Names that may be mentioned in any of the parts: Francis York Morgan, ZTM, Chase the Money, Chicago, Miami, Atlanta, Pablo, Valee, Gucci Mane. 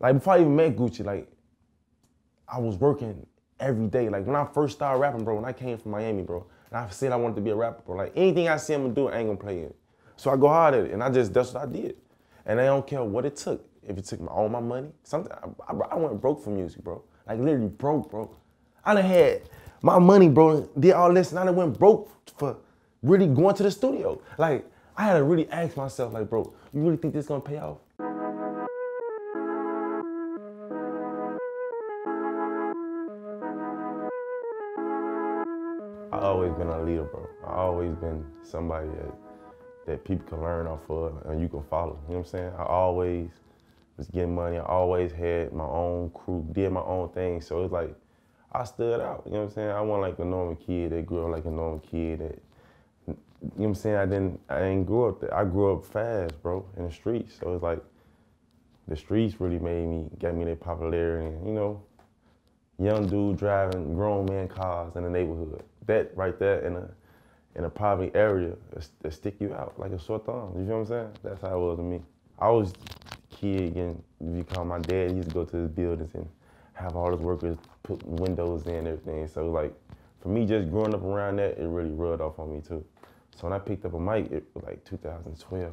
Like, before I even met Gucci, like, I was working every day. Like, when I first started rapping, bro, when I came from Miami, bro, and I said I wanted to be a rapper, bro, like, anything I see I'm gonna do, I ain't gonna play it. So I go hard at it, and that's what I did. And I don't care what it took. If it took all my money, something, I went broke for music, bro. Like, literally broke, bro. I done had my money, bro, did all this, and I done went broke for really going to the studio. Like, I had to really ask myself, like, bro, you really think this gonna pay off? I've always been a leader, bro. I've always been somebody that people can learn off of and you can follow, you know what I'm saying? I always was getting money. I always had my own crew, did my own thing. So it's like, I stood out, you know what I'm saying? I wasn't like a normal kid that grew up like a normal kid that, you know what I'm saying? I didn't grow up there. I grew up fast, bro, in the streets. So it's like, the streets really got me their popularity, and, you know, young dude driving grown man cars in the neighborhood. That right there in a private area, that stick you out like a sore thumb, you feel what I'm saying? That's how it was to me. I was a kid, and if you call my dad, he used to go to his buildings and have all his workers put windows in and everything. So like, for me, just growing up around that, it really rubbed off on me too. So when I picked up a mic, it was like 2012,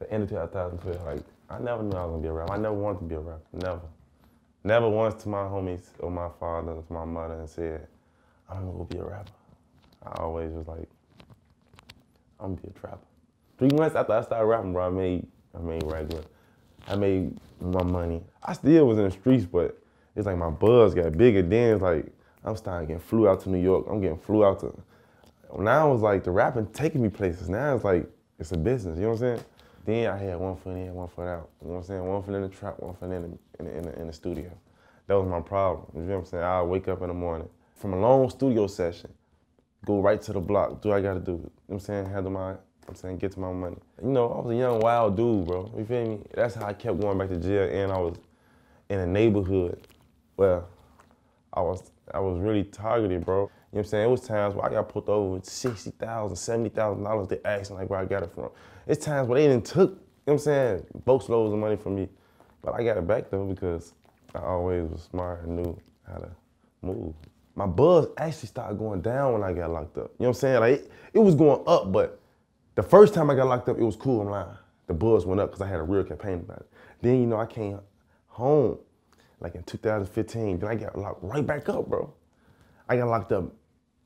the end of 2012, like, I never knew I was gonna be a rapper. I never wanted to be a rapper, never. Never once to my homies or my father or to my mother and said, I'm gonna go be a rapper. I always was like, I'm gonna be a trapper. 3 months after I started rapping, bro, I made regular. I made my money. I still was in the streets, but it's like my buzz got bigger. Then it's like, I'm starting getting flew out to New York. I'm getting flew out to, now it's like the rapping taking me places. Now it's like, it's a business, you know what I'm saying? Then I had one foot in, one foot out. You know what I'm saying? One foot in the trap, one foot in the studio. That was my problem, you know what I'm saying? I wake up in the morning from a long studio session, go right to the block, do what I gotta do, you know what I'm saying? Handle my, I'm saying, get to my money. You know, I was a young, wild dude, bro, you feel me? That's how I kept going back to jail, and I was in a neighborhood where I was really targeted, bro. You know what I'm saying? It was times where I got pulled over with $60,000, $70,000. They asking like where I got it from. It's times where they didn't took, you know what I'm saying, boatloads of money from me. But I got it back though because I always was smart and knew how to move. My buzz actually started going down when I got locked up. You know what I'm saying? Like it was going up, but the first time I got locked up, it was cool, I'm lying. The buzz went up because I had a real campaign about it. Then, you know, I came home like in 2015, then I got locked right back up, bro. I got locked up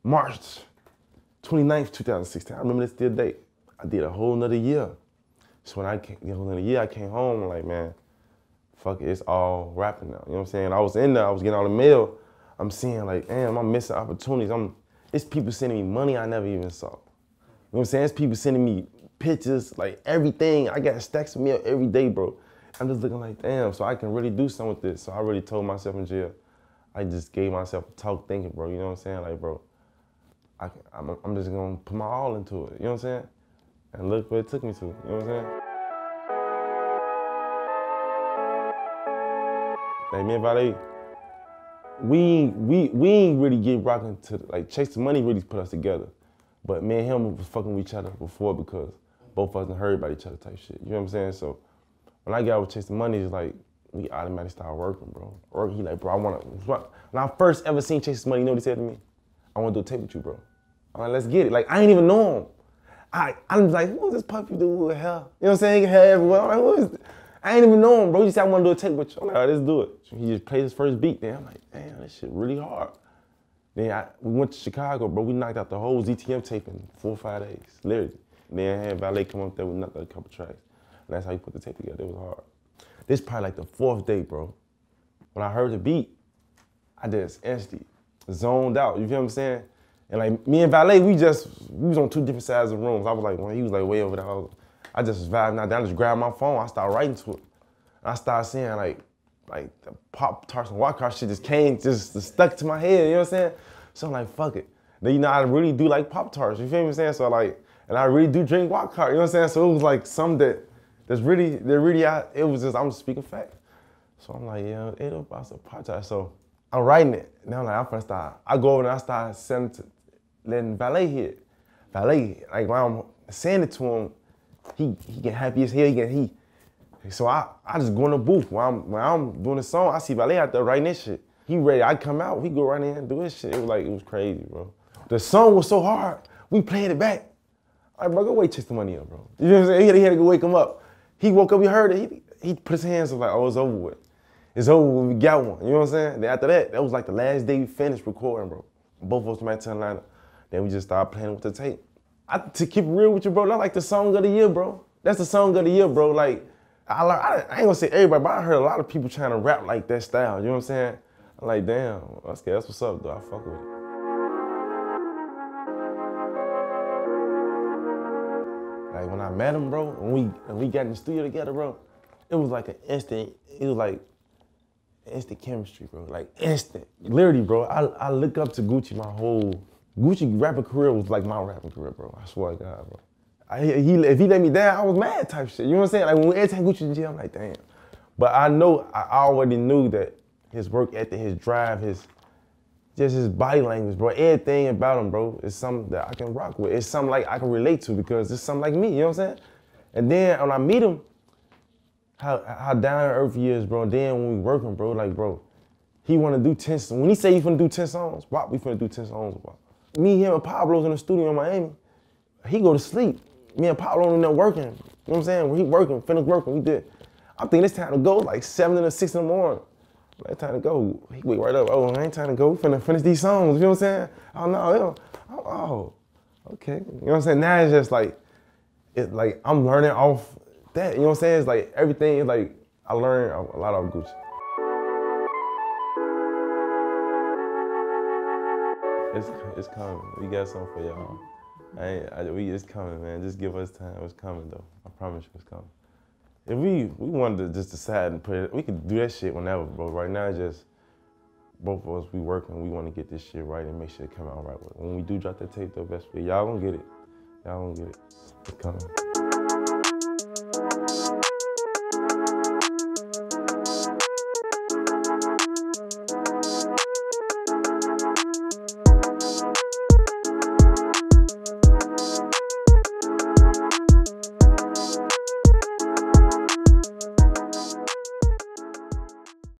March 29th, 2016. I remember this still date. I did a whole nother year. So when I came, the whole nother year, I came home, I'm like, man, fuck it, it's all rapping now. You know what I'm saying? I was in there, I was getting all the mail. I'm seeing like, damn, I'm missing opportunities. It's people sending me money I never even saw. You know what I'm saying? It's people sending me pictures, like everything. I got stacks of mail every day, bro. I'm just looking like, damn, so I can really do something with this. So I really told myself in jail, I just gave myself a talk thinking, bro, you know what I'm saying? Like, bro, I'm just gonna put my all into it, you know what I'm saying? And look where it took me to, you know what I'm saying? Like, me and Valee, we ain't really get rocking to, like, Chase the Money really put us together. But me and him was fucking with each other before because both of us done heard about each other type shit, you know what I'm saying? So when I got with Chase the Money, it's like, we automatically started working, bro. Or he like, bro, when I first ever seen Chase the Money, you know what he said to me? I want to do a tape with you, bro. I'm like, let's get it. Like, I ain't even know him. I'm like, who is this puppy dude with hair? You know what I'm saying? He had hair everywhere. I'm like, who is this? I ain't even know him, bro. He said, I want to do a tape with you. I'm like, all right, let's do it. So he just played his first beat. Then I'm like, damn, this shit really hard. Then we went to Chicago, bro. We knocked out the whole ZTM tape in 4 or 5 days, literally. Then I had Valee come up there, we knocked out a couple tracks. And that's how he put the tape together. It was hard. This probably like the 4th day, bro. When I heard the beat, I just instantly zoned out, you feel what I'm saying? And like me and Valee, we was on 2 different sides of the rooms. I was like, well, he was like way over there. I just vibed out there, I just grabbed my phone, I started writing to it. And I started seeing like the Pop-Tarts and Walk-Kart shit just came, just stuck to my head, you know what I'm saying? So I'm like, fuck it. Then you know, I really do like Pop-Tarts, you feel what I'm saying? So like, and I really do drink Walk-Kart, you know what I'm saying? So it was like something it was just, I'm speaking fact. So I'm like, yeah, it'll pass a podcast. So I'm writing it. Now I'm like, I'm finna start. I go over and I start letting Valee hear it. Valee, like, while I'm saying it to him, he get happy as hell. He So I just go in the booth. When I'm doing the song, I see Valee out there writing this shit. He ready, I come out, he go right in and do his shit. It was like, it was crazy, bro. The song was so hard, we played it back. All right, bro, go wake Chase the Money up, bro. You know what I'm saying? He had to go wake him up. He woke up, he heard it, he put his hands up like, oh, it's over with. It's over with, we got one, you know what I'm saying? Then after that, that was like the last day we finished recording, bro. Both of us went back to Atlanta. Then we just started playing with the tape. To keep real with you, bro, that's like the song of the year, bro. That's the song of the year, bro. Like, I ain't gonna say everybody, but I heard a lot of people trying to rap like that style, you know what I'm saying? I'm like, damn, okay, that's what's up, though. I fuck with it. Like, when I met him, bro, when we got in the studio together, bro, it was like an instant, it was like instant chemistry, bro. Like, instant. Literally, bro, I look up to Gucci my whole... Gucci rapping career was like my rapping career, bro. I swear to God, bro. If he let me down, I was mad type shit. You know what I'm saying? Like, every time Gucci in jail, I'm like, damn. But I already knew that his work ethic, his drive, just his body language, bro. Everything about him, bro, is something that I can rock with. It's something like I can relate to because it's something like me, you know what I'm saying? And then when I meet him, how down to earth he is, bro. And then when we working, bro, like, bro, he wanna do 10 songs. When he say he finna do 10 songs, bro, we finna do 10 songs, bro. Me, him, and Pablo's in the studio in Miami. He go to sleep. Me and Pablo in there working. You know what I'm saying? When he working, finished working, we did. I'm thinking it's time to go, like 7 or 6 in the morning. Like, time to go. He wake right up. Oh, I ain't time to go. We finna finish these songs. You know what I'm saying? Oh, no. Oh, okay. You know what I'm saying? Now it's like I'm learning off that. You know what I'm saying? It's like everything is like, I learned a lot off Gucci. It's coming. We got something for y'all. It's coming, man. Just give us time. It's coming, though. I promise you, it's coming. If we wanted to just decide and put it, we could do that shit whenever, bro. Right now, just both of us, we working. We want to get this shit right and make sure it come out right. When we do drop that tape, though, best way, y'all gonna get it. Y'all gonna get it. It's coming.